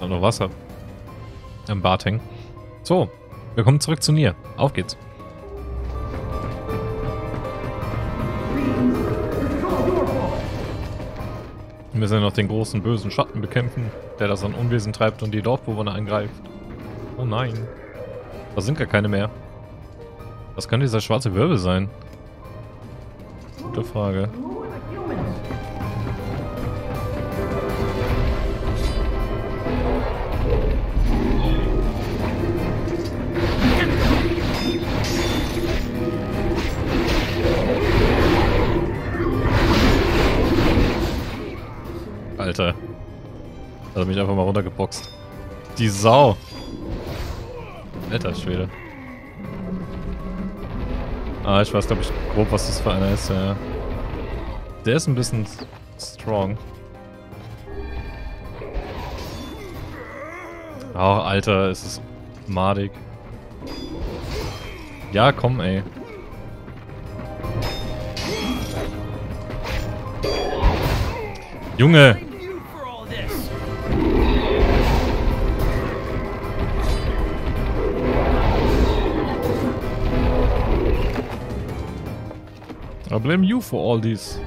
Hat noch Wasser am Bart hängen. So, wir kommen zurück zu NieR. Auf geht's. Wir müssen ja noch den großen bösen Schatten bekämpfen, der das an Unwesen treibt und die Dorfbewohner angreift. Oh nein. Da sind gar keine mehr. Was könnte dieser schwarze Wirbel sein? Gute Frage. Alter. Hat er mich einfach mal runtergeboxt. Die Sau. Alter Schwede. Ah, ich weiß, glaube ich, grob, was das für einer ist. Ja. Der ist ein bisschen strong. Oh, Alter, es ist madig. Ja, komm, ey. Junge! I blame you for all this.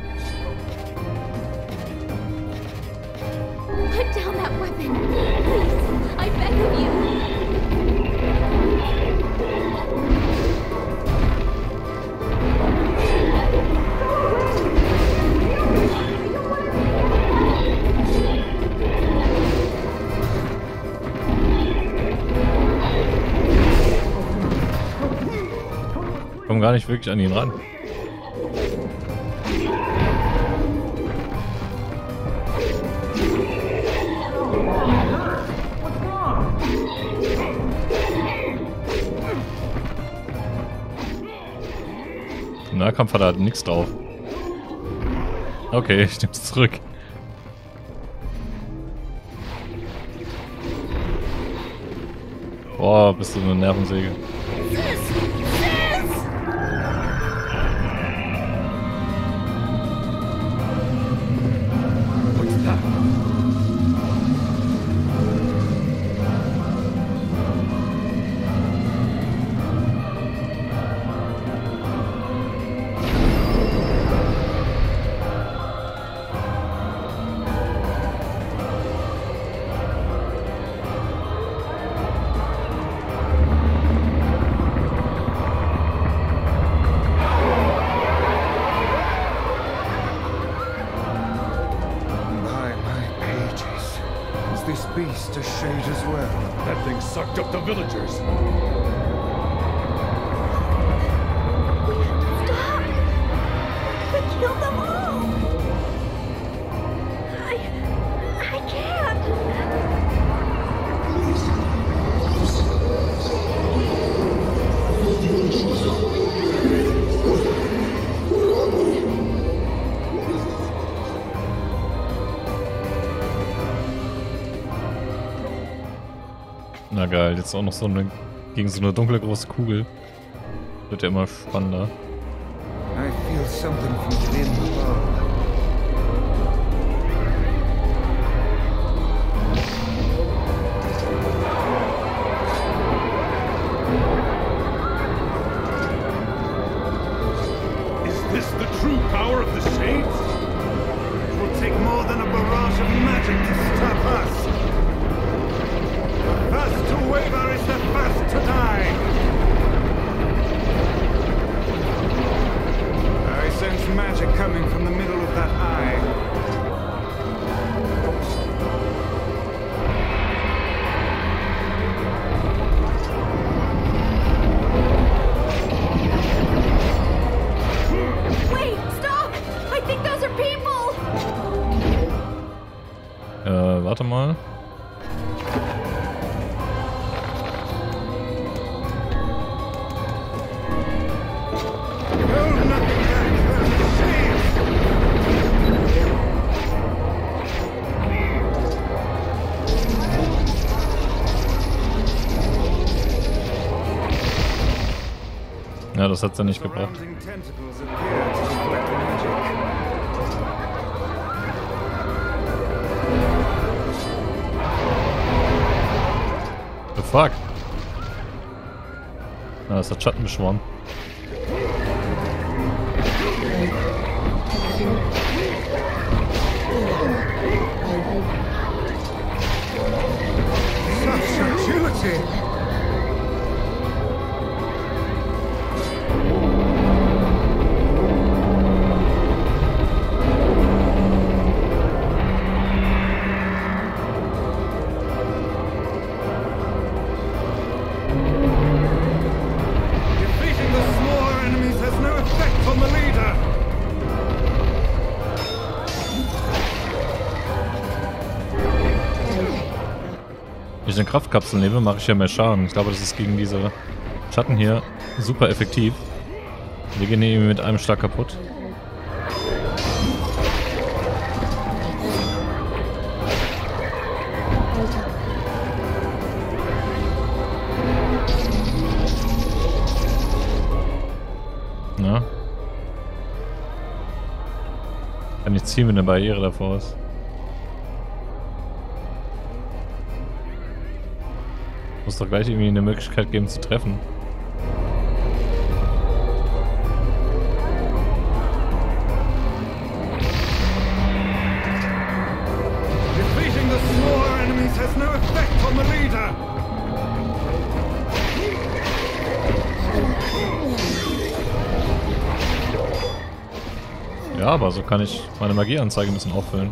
Put down that weapon, please. I beg of you. Ich komme gar nicht wirklich an ihn ran. Nahkampf hat er halt nichts drauf. Okay, ich nehm's zurück. Boah, bist du eine Nervensäge. Na geil, jetzt auch noch so eine gegen so eine dunkle große Kugel. Wird ja immer spannender. I feel something from within the world. Warte mal. Ja, das hat's ja nicht gebracht. fuck? Ah, das hat Schatten beschworen. Wenn ich eine Kraftkapsel nehme, mache ich ja mehr Schaden. Ich glaube, das ist gegen diese Schatten hier super effektiv. Wir gehen hier mit einem Schlag kaputt. Na? Kann ich ziehen, wenn eine Barriere davor ist. Muss doch gleich irgendwie eine Möglichkeit geben zu treffen. Ja, aber so kann ich meine Magieanzeige ein bisschen auffüllen.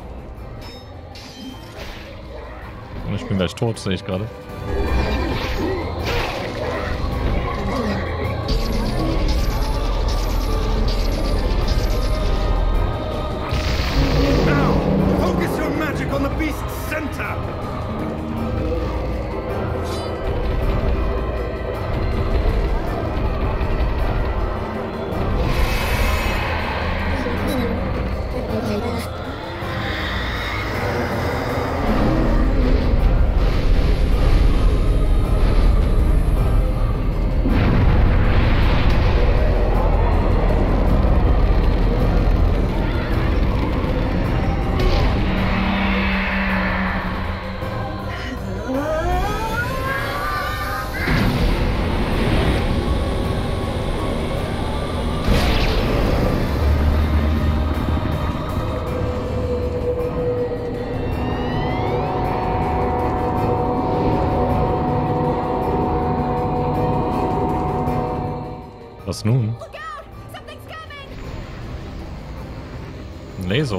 Und ich bin gleich tot, sehe ich gerade. Was nun? Ein Laser.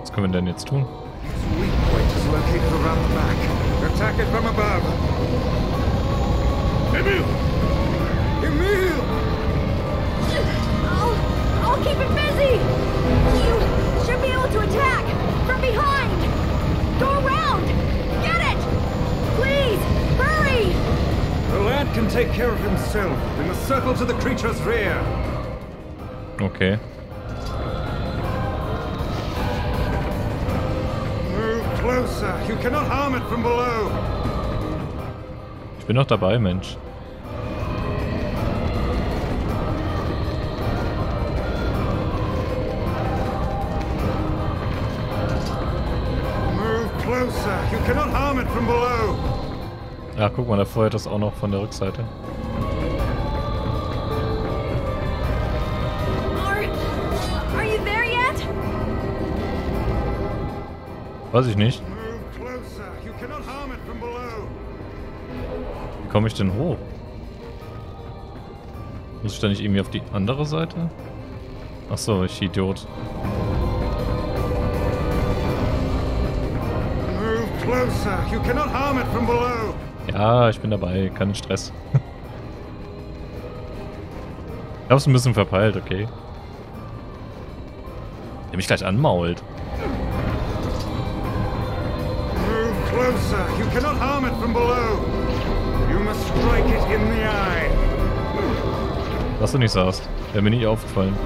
Was können wir denn jetzt tun? Emil! I'll keep it busy! You should be able to attack from behind! Go around! Get it! Please, hurry! The lad can take care of himself in the circle to the creature's rear. Okay. Move closer! You cannot harm it from below! Ich bin noch dabei, Mensch. You cannot harm it from below. Ach, guck mal, da feuert das auch noch von der Rückseite. Are you there yet? Weiß ich nicht. Wie komme ich denn hoch? Muss ich da nicht irgendwie auf die andere Seite? Ach so, ich Idiot. You cannot harm it from below. Ja, ich bin dabei, kein Stress. Ich hab's ein bisschen verpeilt, okay. Der mich gleich anmault. Move closer. You cannot harm it from below. You must strike it in the eye. Was du nicht sagst, wäre mir nicht aufgefallen.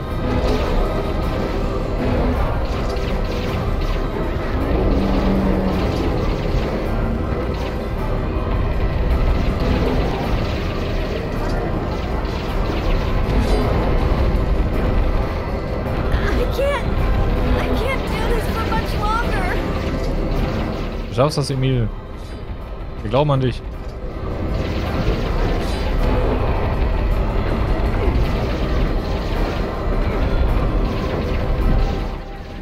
schaffst das, Emil. Wir glauben an dich.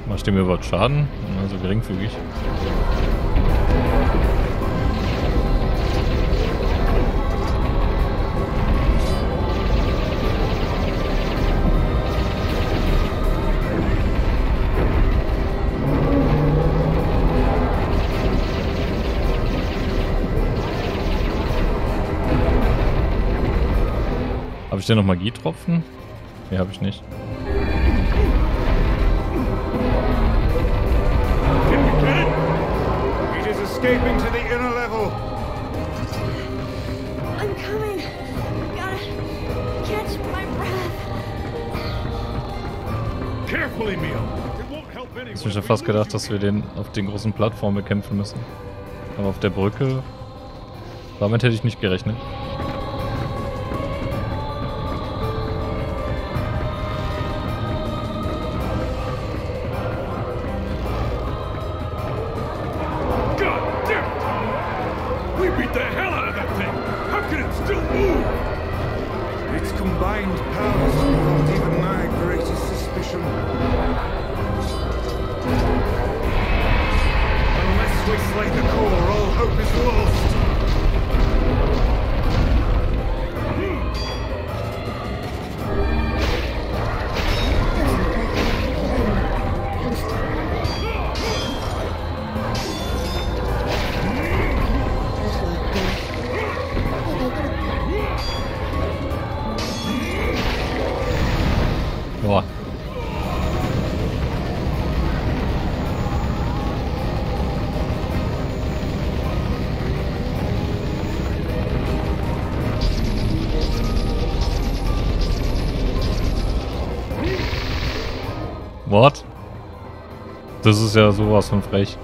Mal stehen wir über Schaden, also geringfügig. Habe ich denn noch Magietropfen? Nee, habe ich nicht. It is escaping to the inner level. I'm coming. Gotta catch my breath. Careful, Emil. It won't help anyone. Ich hätte fast gedacht, dass wir den auf den großen Plattformen bekämpfen müssen. Aber auf der Brücke, damit hätte ich nicht gerechnet. What? Das ist ja sowas von frech.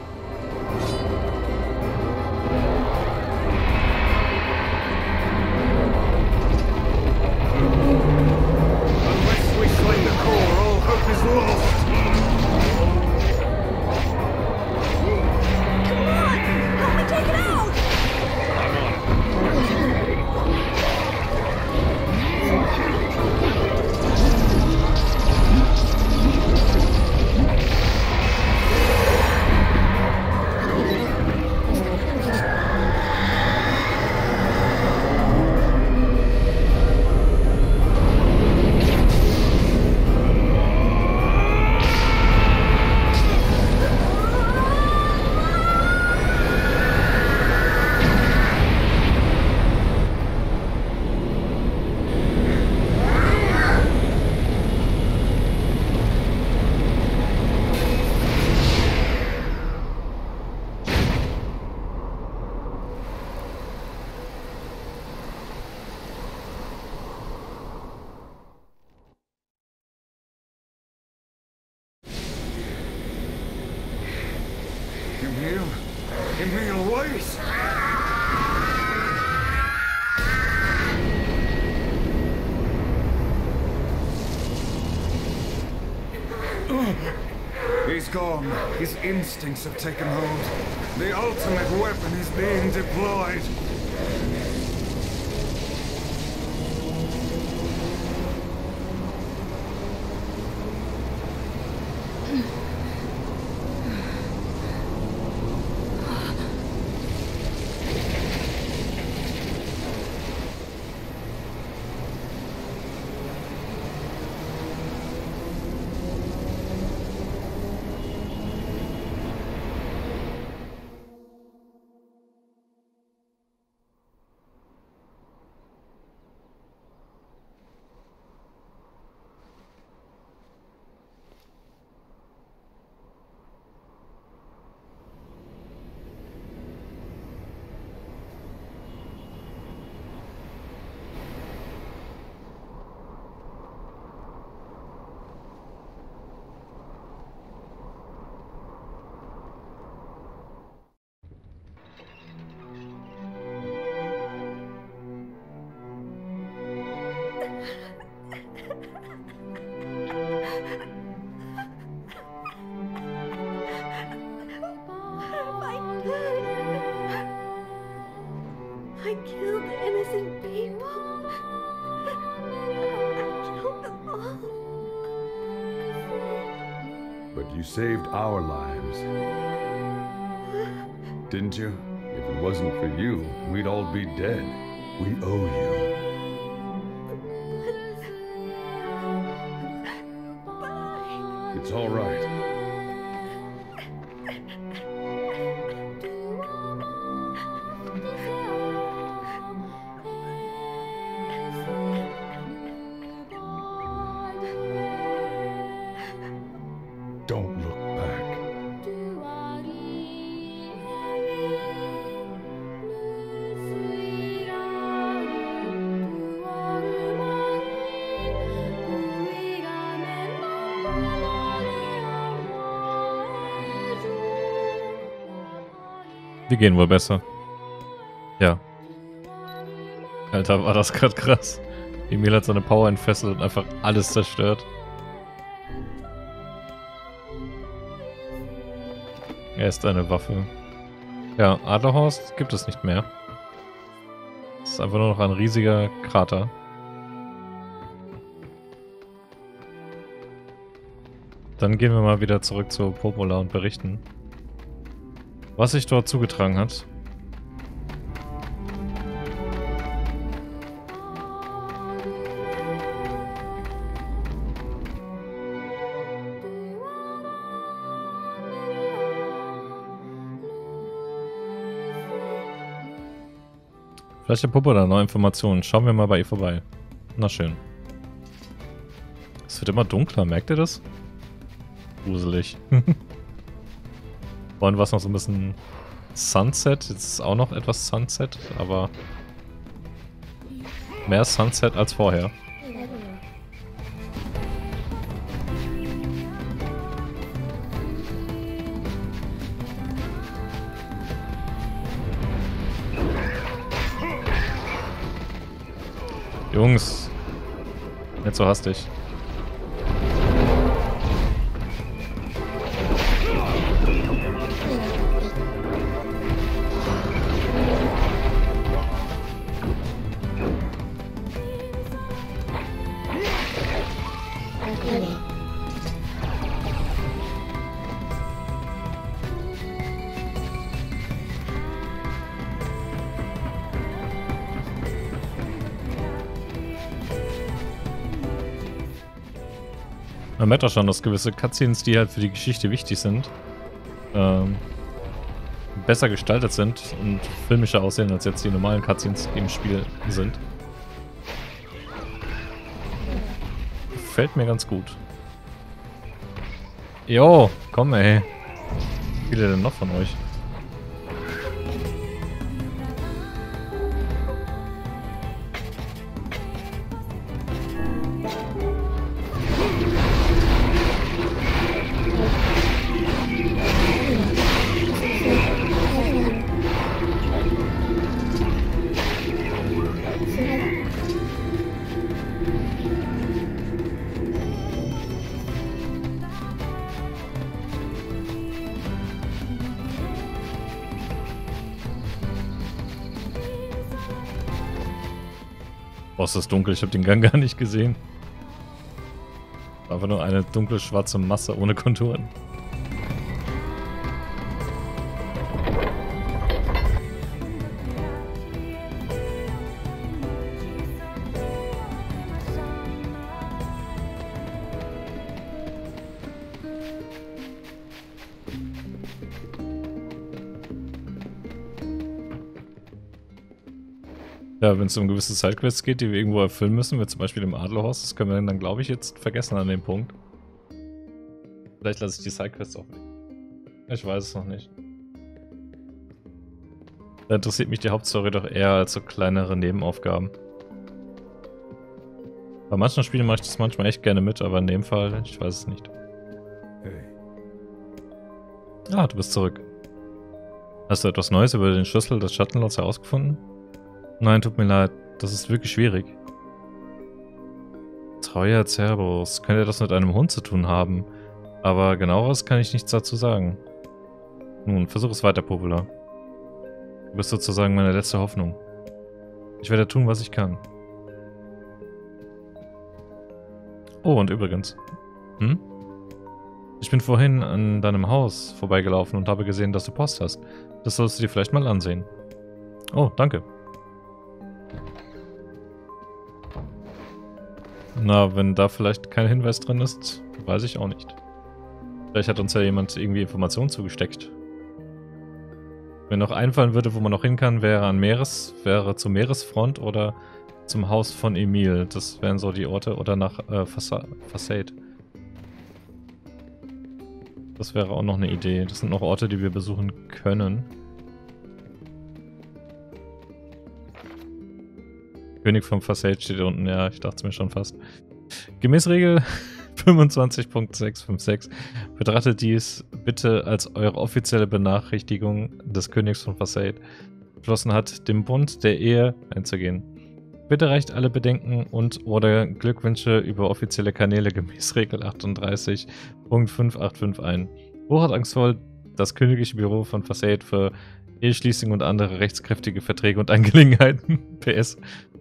Emil, wait! He's gone. His instincts have taken hold. The ultimate weapon is being deployed. saved our lives. Didn't you? If it wasn't for you, we'd all be dead. We owe you. It's all right. Die gehen wohl besser. Ja. Alter, war das gerade krass. Emil hat seine Power entfesselt und einfach alles zerstört. Er ist eine Waffe. Ja, Adlerhorst gibt es nicht mehr. Es ist einfach nur noch ein riesiger Krater. Dann gehen wir mal wieder zurück zu Popola und berichten, was sich dort zugetragen hat. Vielleicht hat Popola neue Informationen. Schauen wir mal bei ihr vorbei. Na schön. Es wird immer dunkler, merkt ihr das? Gruselig. Vorhin war es noch so ein bisschen Sunset, jetzt ist auch noch etwas Sunset, aber mehr Sunset als vorher. Jungs, nicht so hastig. Man merkt auch schon, dass gewisse Cutscenes, die halt für die Geschichte wichtig sind, besser gestaltet sind und filmischer aussehen, als jetzt die normalen Cutscenes, die im Spiel sind. Gefällt mir ganz gut. Jo, komm ey. Wie viele denn noch von euch? Boah, ist das dunkel, ich habe den Gang gar nicht gesehen. War einfach nur eine dunkle schwarze Masse ohne Konturen. Ja, wenn es um gewisse Sidequests geht, die wir irgendwo erfüllen müssen, wie zum Beispiel im Adlerhorst, das können wir dann, glaube ich, jetzt vergessen an dem Punkt. Vielleicht lasse ich die Sidequests auch weg. Ich weiß es noch nicht. Da interessiert mich die Hauptstory doch eher als so kleinere Nebenaufgaben. Bei manchen Spielen mache ich das manchmal echt gerne mit, aber in dem Fall, ich weiß es nicht. Ah, du bist zurück. Hast du etwas Neues über den Schlüssel des Schattenlords herausgefunden? Nein, tut mir leid. Das ist wirklich schwierig. Treuer Cerberus. Könnte das mit einem Hund zu tun haben? Aber genaueres kann ich nichts dazu sagen. Nun, versuch es weiter, Popola. Du bist sozusagen meine letzte Hoffnung. Ich werde tun, was ich kann. Oh, und übrigens. Ich bin vorhin an deinem Haus vorbeigelaufen und habe gesehen, dass du Post hast. Das sollst du dir vielleicht mal ansehen. Oh, danke. Na, wenn da vielleicht kein Hinweis drin ist, weiß ich auch nicht. Vielleicht hat uns ja jemand irgendwie Informationen zugesteckt. Wenn noch einfallen würde, wo man noch hin kann, wäre zur Meeresfront oder zum Haus von Emil. Das wären so die Orte. Oder nach Fassade. Das wäre auch noch eine Idee. Das sind noch Orte, die wir besuchen können. König von Fassade steht hier unten. Ja, ich dachte es mir schon fast. Gemäß Regel 25.656 betrachtet dies bitte als eure offizielle Benachrichtigung des Königs von Fassade, beschlossen hat, dem Bund der Ehe einzugehen. Bitte reicht alle Bedenken und oder Glückwünsche über offizielle Kanäle gemäß Regel 38.585 ein. Hochachtungsvoll das königliche Büro von Fassade für Eheschließung und andere rechtskräftige Verträge und Angelegenheiten. PS.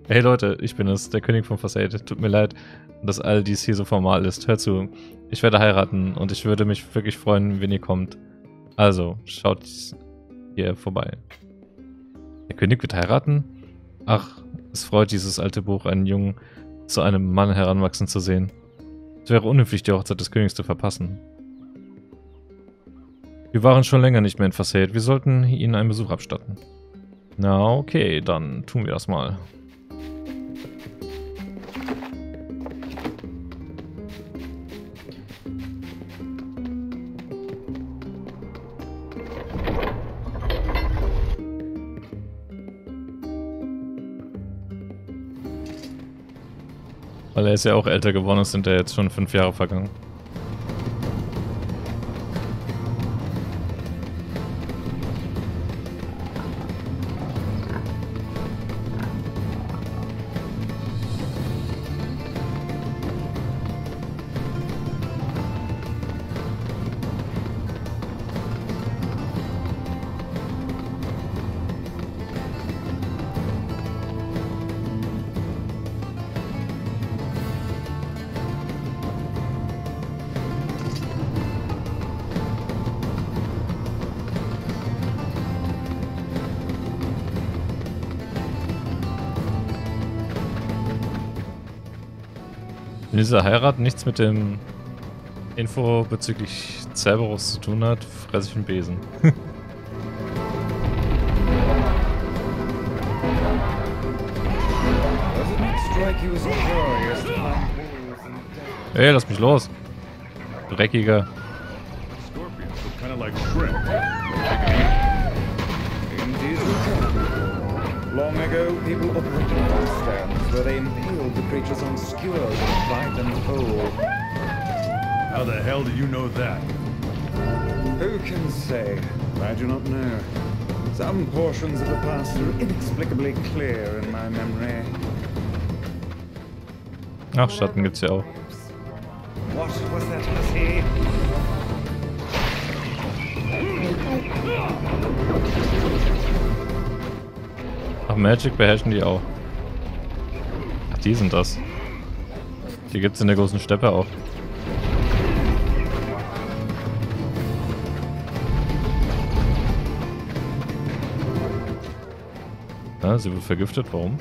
Hey Leute, ich bin es, der König von Fassade. Tut mir leid, dass all dies hier so formal ist. Hört zu, ich werde heiraten und ich würde mich wirklich freuen, wenn ihr kommt. Also, schaut hier vorbei. Der König wird heiraten? Ach, es freut dieses alte Buch, einen Jungen zu einem Mann heranwachsen zu sehen. Es wäre unhöflich, die Hochzeit des Königs zu verpassen. Wir waren schon länger nicht mehr in Fassade. Wir sollten ihnen einen Besuch abstatten. Na okay, dann tun wir das mal. Weil er ist ja auch älter geworden, es sind ja jetzt schon 5 Jahre vergangen. Wenn diese Heirat nichts mit dem Info bezüglich Cerberus zu tun hat, fresse ich einen Besen. Ey, lass mich los. Dreckiger. Long ago, people operated on stands where they impaled the creatures on skewers and bite them whole. How the hell do you know that? Who can say? I do not know. Some portions of the past are inexplicably clear in my memory. Ach, Schatten gibt's ja auch. What was that, hussy? Ach, Magic beherrschen die auch. Ach, die sind das. Die gibt's in der großen Steppe auch. Ah, sie wird vergiftet, warum?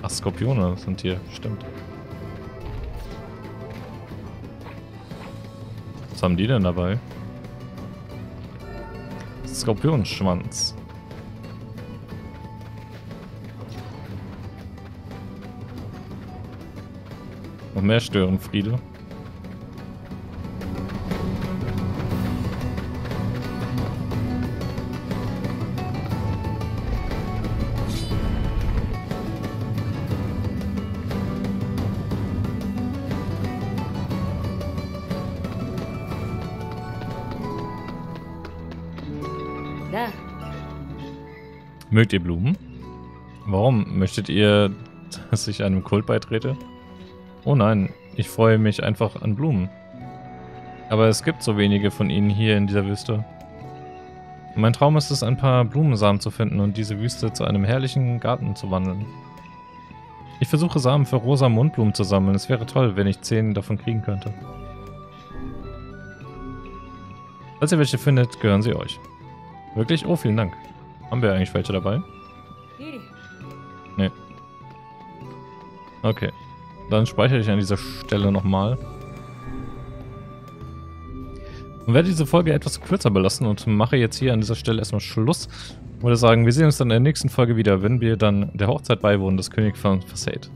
Ach, Skorpione sind hier, stimmt. Was haben die denn dabei? Skorpionschwanz. Noch mehr Störenfriede. Mögt ihr Blumen? Warum? Möchtet ihr, dass ich einem Kult beitrete? Oh nein, ich freue mich einfach an Blumen. Aber es gibt so wenige von ihnen hier in dieser Wüste. Mein Traum ist es, ein paar Blumensamen zu finden und diese Wüste zu einem herrlichen Garten zu wandeln. Ich versuche Samen für Rosamundblumen zu sammeln. Es wäre toll, wenn ich 10 davon kriegen könnte. Falls ihr welche findet, gehören sie euch. Wirklich? Oh, vielen Dank. Haben wir eigentlich welche dabei? Nee. Okay. Dann speichere ich an dieser Stelle nochmal. Und werde diese Folge etwas kürzer belassen und mache jetzt hier an dieser Stelle erstmal Schluss. Ich würde sagen, wir sehen uns dann in der nächsten Folge wieder, wenn wir dann der Hochzeit beiwohnen des Königs von Fassade.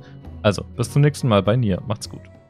Also, bis zum nächsten Mal bei NieR. Macht's gut.